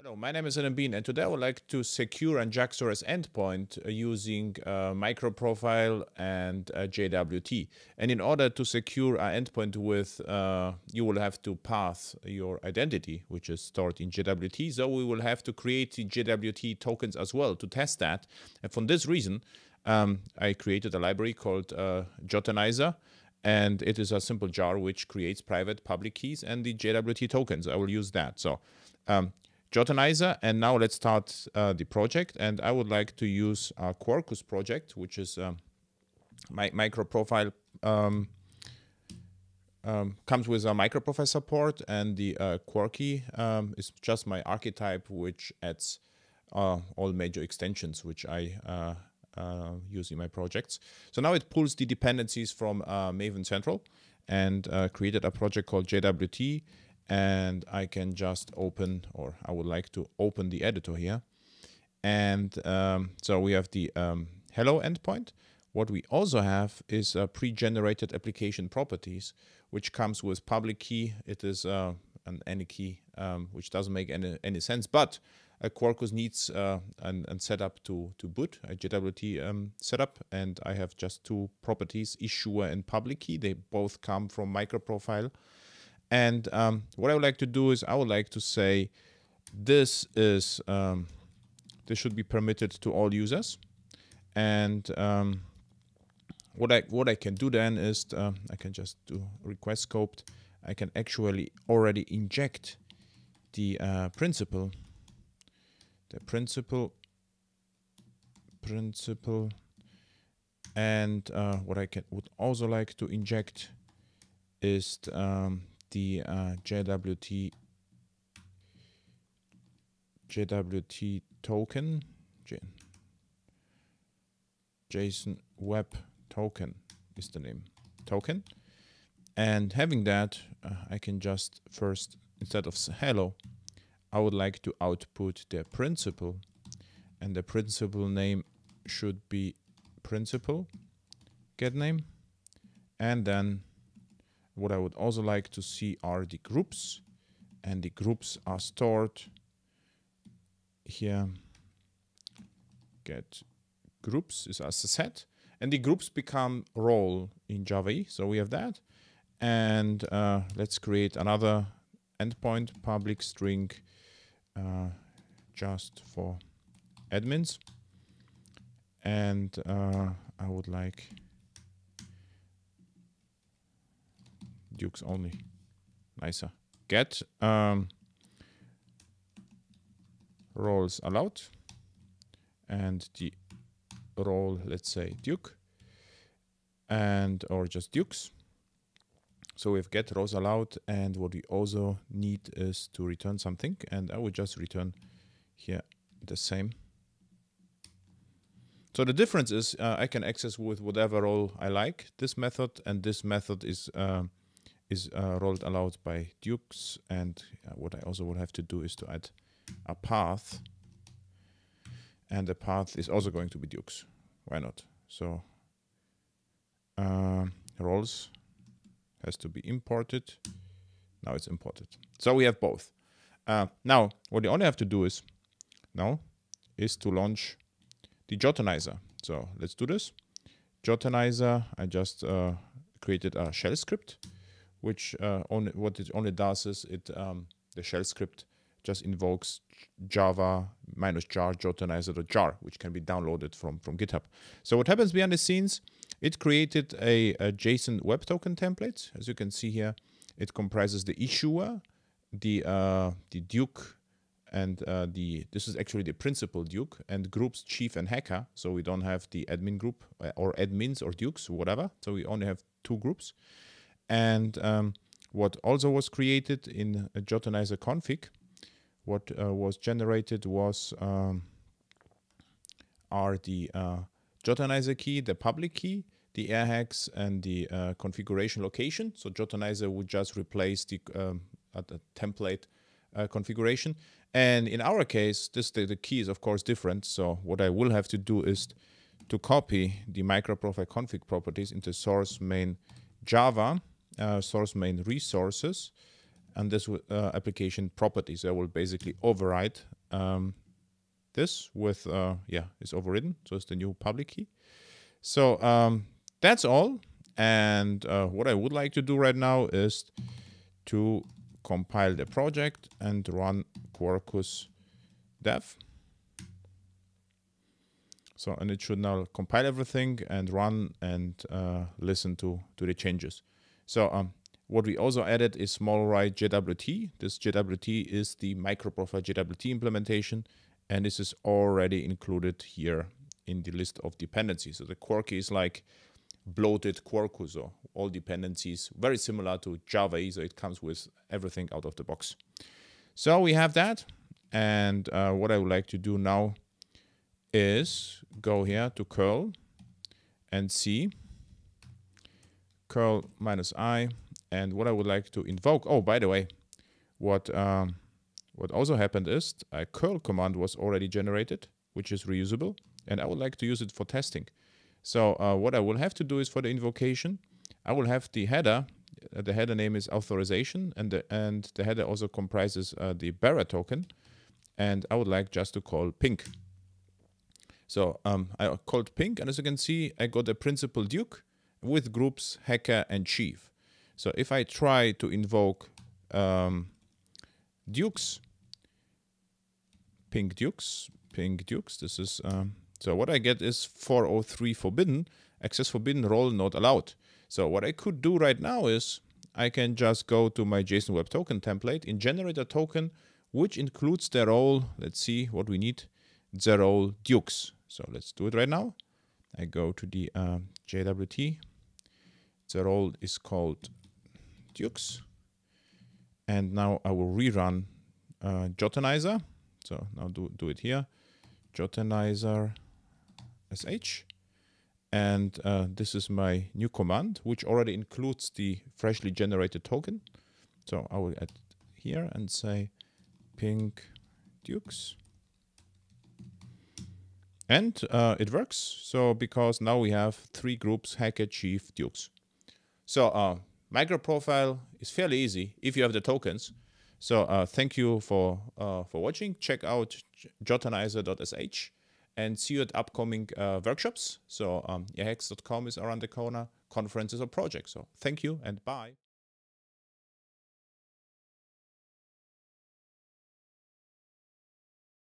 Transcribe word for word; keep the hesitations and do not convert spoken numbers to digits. Hello, my name is Adam Bien, and today I would like to secure an J A X R S endpoint using uh, MicroProfile and uh, J W T. And in order to secure an endpoint with, uh, you will have to pass your identity, which is stored in J W T. So we will have to create the J W T tokens as well to test that. And for this reason, um, I created a library called uh, JWTenizr. And it is a simple jar which creates private public keys and the J W T tokens. I will use that. So. Um, JWTenizr, and now let's start uh, the project, and I would like to use a Quarkus project, which is um, my MicroProfile, um, um, comes with a MicroProfile support, and the uh, Quarky um, is just my archetype, which adds uh, all major extensions, which I uh, uh, use in my projects. So now it pulls the dependencies from uh, Maven Central, and uh, created a project called J W T. And I can just open, or I would like to open the editor here. And um, so we have the um, hello endpoint. What we also have is a pre-generated application properties, which comes with public key. It is uh, an any key, um, which doesn't make any, any sense, but a Quarkus needs uh, an, an setup to, to boot, a J W T um, setup. And I have just two properties, issuer and public key. They both come from MicroProfile. And um, what I would like to do is I would like to say this is um, this should be permitted to all users. And um, what I what I can do then is uh, I can just do request scoped. I can actually already inject the uh, principle, the principle, principle, and uh, what I can would also like to inject is the, um, the uh, J W T J W T token, J JSON web token is the name, token. And having that, uh, I can just first, instead of hello, I would like to output the principle, and the principle name should be principle get name. And then what I would also like to see are the groups, and the groups are stored here. Get groups is as a set, and the groups become role in Java. So we have that, and uh, let's create another endpoint public string uh, just for admins, and uh, I would like Dukes only, nicer. Get um, roles allowed, and the role, let's say Duke, and or just Dukes. So we've get roles allowed, and what we also need is to return something, and I will just return here the same. So the difference is uh, I can access with whatever role I like this method, and this method is. Uh, is uh, rolled allowed by Dukes. And uh, what I also would have to do is to add a path, and the path is also going to be Dukes. Why not? So uh, roles has to be imported. Now it's imported. So we have both. Uh, now what you only have to do is now is to launch the JWTenizr. So let's do this. JWTenizr, I just uh, created a shell script, which uh, only, what it only does is it um, the shell script just invokes java minus jar JWTenizr.jar, which can be downloaded from, from GitHub. So what happens behind the scenes, it created a, a JSON web token template. As you can see here, it comprises the issuer, the, uh, the Duke, and uh, the this is actually the principal Duke, and groups chief and hacker. So we don't have the admin group or admins or Dukes, whatever. So we only have two groups. And um, what also was created in a JWTenizr config, what uh, was generated was um, are the uh, JWTenizr key, the public key, the airhacks, and the uh, configuration location. So JWTenizr would just replace the um, at the template uh, configuration. And in our case, this the, the key is of course different. So what I will have to do is to copy the MicroProfile config properties into source main Java. Uh, source main resources, and this uh, application properties. I will basically override um, this with, uh, yeah, it's overridden. So it's the new public key. So um, that's all. And uh, what I would like to do right now is to compile the project and run Quarkus dev. So, and it should now compile everything and run and uh, listen to, to the changes. So um, what we also added is smallrye J W T. This J W T is the MicroProfile J W T implementation, and this is already included here in the list of dependencies. So the Quark is like bloated Quarkus, or all dependencies, very similar to Java. So it comes with everything out of the box. So we have that. And uh, what I would like to do now is go here to curl and see curl minus I, and what I would like to invoke. Oh, by the way, what um, what also happened is a curl command was already generated, which is reusable, and I would like to use it for testing. So uh, what I will have to do is for the invocation, I will have the header. Uh, the header name is authorization, and the and the header also comprises uh, the bearer token, and I would like just to call ping. So um, I called ping, and as you can see, I got a principal duke with groups hacker and chief. So if I try to invoke um, dukes, ping dukes, ping dukes, this is, um, so what I get is four oh three forbidden, access forbidden, role not allowed. So what I could do right now is I can just go to my JSON Web Token template and generate a token which includes the role. Let's see what we need, the role dukes. So let's do it right now. I go to the uh, J W T. The role is called dukes. And now I will rerun uh, JWTenizr. So now do, do it here. JWTenizr sh. And uh, this is my new command, which already includes the freshly generated token. So I will add here and say ping dukes. And uh, it works, so because now we have three groups, hacker, chief, dukes. So uh, MicroProfile is fairly easy if you have the tokens. So uh, thank you for uh, for watching. Check out J W T enizr dot S H and see you at upcoming uh, workshops. So um, airhacks dot com is around the corner, conferences or projects. So thank you and bye.